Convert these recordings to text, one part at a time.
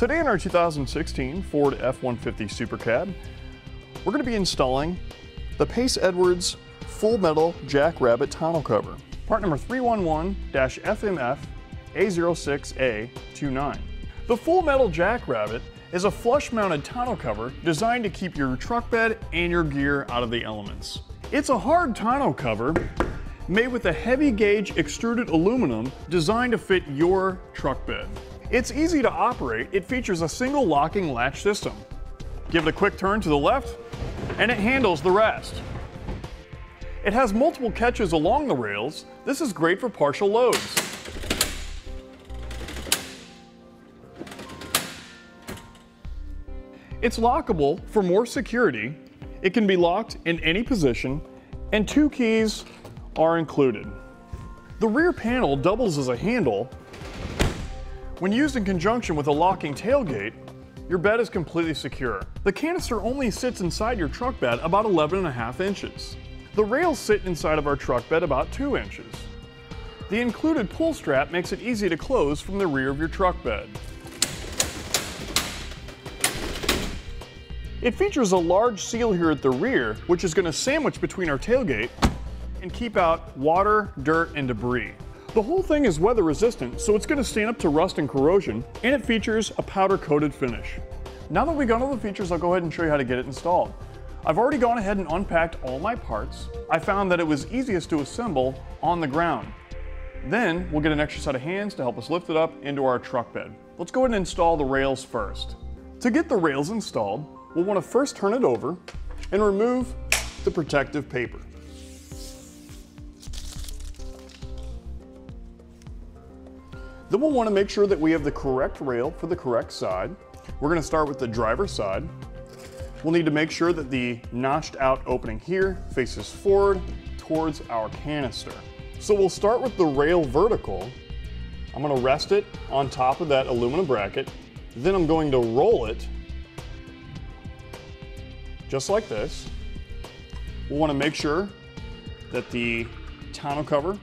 Today in our 2016 Ford F-150 Super Cab, we're going to be installing the Pace Edwards Full Metal Jackrabbit tonneau cover, part number 311-FMF-A06A29. The Full Metal Jackrabbit is a flush-mounted tonneau cover designed to keep your truck bed and your gear out of the elements. It's a hard tonneau cover made with a heavy gauge extruded aluminum designed to fit your truck bed. It's easy to operate. It features a single locking latch system. Give it a quick turn to the left, and it handles the rest. It has multiple catches along the rails. This is great for partial loads. It's lockable for more security. It can be locked in any position, and two keys are included. The rear panel doubles as a handle. When used in conjunction with a locking tailgate, your bed is completely secure. The canister only sits inside your truck bed about 11.5 inches. The rails sit inside of our truck bed about 2 inches. The included pull strap makes it easy to close from the rear of your truck bed. It features a large seal here at the rear, which is going to sandwich between our tailgate and keep out water, dirt, and debris. The whole thing is weather resistant, so it's going to stand up to rust and corrosion, and it features a powder coated finish. Now that we've gone over the features, I'll go ahead and show you how to get it installed. I've already gone ahead and unpacked all my parts. I found that it was easiest to assemble on the ground. Then we'll get an extra set of hands to help us lift it up into our truck bed. Let's go ahead and install the rails first. To get the rails installed, we'll want to first turn it over and remove the protective paper. Then we'll want to make sure that we have the correct rail for the correct side. We're going to start with the driver's side. We'll need to make sure that the notched out opening here faces forward towards our canister. So we'll start with the rail vertical. I'm going to rest it on top of that aluminum bracket. Then I'm going to roll it just like this. We'll want to make sure that the tonneau cover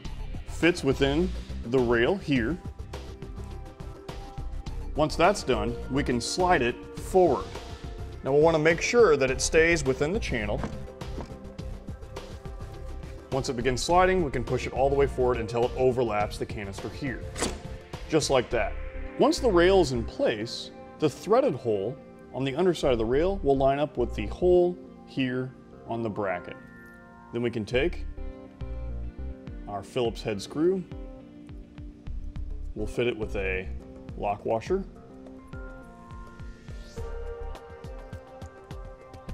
fits within the rail here. Once that's done, we can slide it forward. Now we'll want to make sure that it stays within the channel. Once it begins sliding, we can push it all the way forward until it overlaps the canister here, just like that. Once the rail is in place, the threaded hole on the underside of the rail will line up with the hole here on the bracket. Then we can take our Phillips head screw, we'll fit it with a lock washer,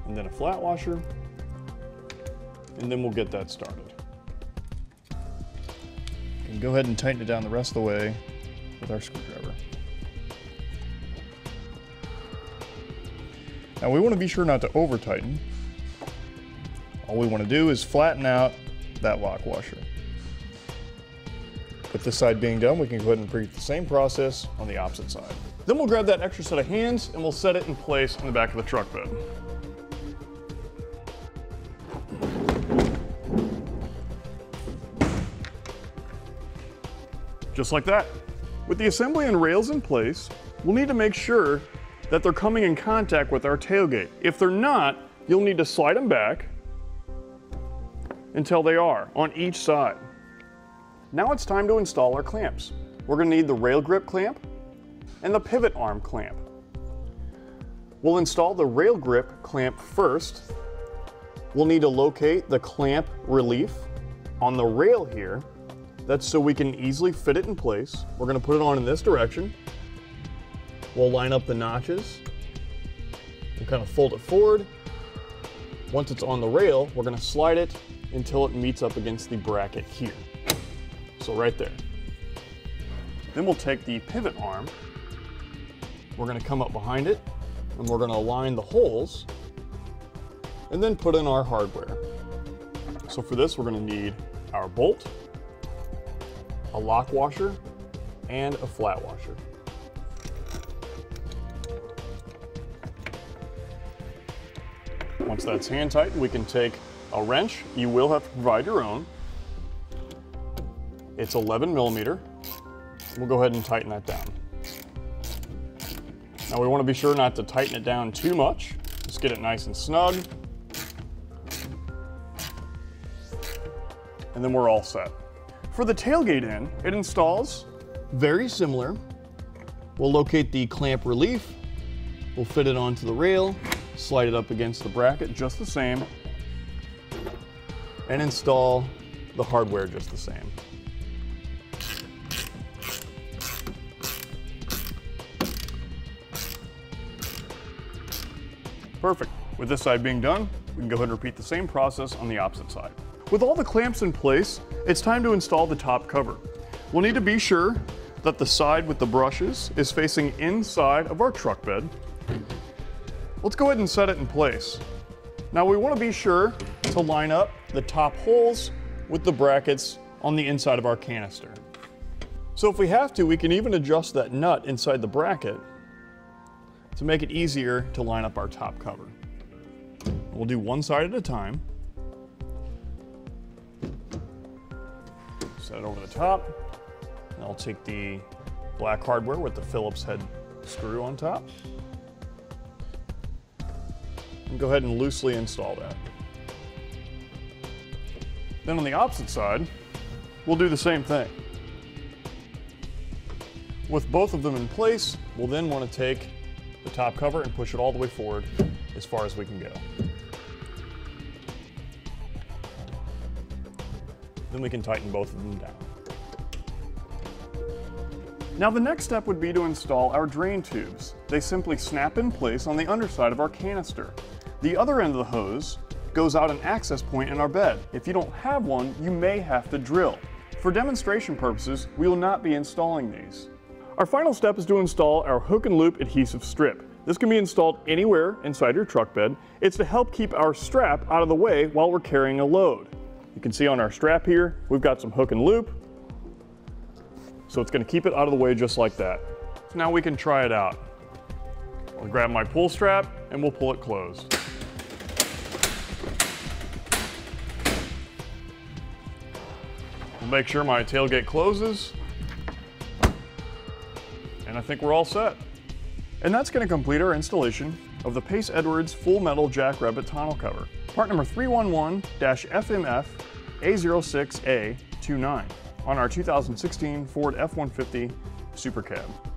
and then a flat washer, and then we'll get that started. You can go ahead and tighten it down the rest of the way with our screwdriver. Now we want to be sure not to over tighten. All we want to do is flatten out that lock washer. With this side being done, we can go ahead and repeat the same process on the opposite side. Then we'll grab that extra set of hands and we'll set it in place in the back of the truck bed. Just like that. With the assembly and rails in place, we'll need to make sure that they're coming in contact with our tailgate. If they're not, you'll need to slide them back until they are on each side. Now it's time to install our clamps. We're going to need the rail grip clamp and the pivot arm clamp. We'll install the rail grip clamp first. We'll need to locate the clamp relief on the rail here. That's so we can easily fit it in place. We're going to put it on in this direction. We'll line up the notches. We'll kind of fold it forward. Once it's on the rail, we're going to slide it until it meets up against the bracket here. So right there. Then we'll take the pivot arm, we're going to come up behind it, and we're going to align the holes, and then put in our hardware. So for this, we're going to need our bolt, a lock washer, and a flat washer. Once that's hand tight, we can take a wrench. You will have to provide your own. It's 11 millimeter. We'll go ahead and tighten that down. Now we want to be sure not to tighten it down too much. Just get it nice and snug. And then we're all set. For the tailgate in, it installs very similar. We'll locate the clamp relief, we'll fit it onto the rail, slide it up against the bracket just the same, and install the hardware just the same. Perfect. With this side being done, we can go ahead and repeat the same process on the opposite side. With all the clamps in place, it's time to install the top cover. We'll need to be sure that the side with the brushes is facing inside of our truck bed. Let's go ahead and set it in place. Now we want to be sure to line up the top holes with the brackets on the inside of our canister. So if we have to, we can even adjust that nut inside the bracket to make it easier to line up our top cover. We'll do one side at a time. Set it over the top. And I'll take the black hardware with the Phillips head screw on top. And go ahead and loosely install that. Then on the opposite side, we'll do the same thing. With both of them in place, we'll then want to take the top cover and push it all the way forward as far as we can go. Then we can tighten both of them down. Now the next step would be to install our drain tubes. They simply snap in place on the underside of our canister. The other end of the hose goes out an access point in our bed. If you don't have one, you may have to drill. For demonstration purposes, we will not be installing these. Our final step is to install our hook and loop adhesive strip. This can be installed anywhere inside your truck bed. It's to help keep our strap out of the way while we're carrying a load. You can see on our strap here, we've got some hook and loop. So it's going to keep it out of the way just like that. So now we can try it out. I'll grab my pull strap and we'll pull it closed. We'll make sure my tailgate closes. And I think we're all set. And that's going to complete our installation of the Pace Edwards Full Metal Jackrabbit tonneau cover, part number 311-FMF-A06A29. On our 2016 Ford F-150 Super Cab.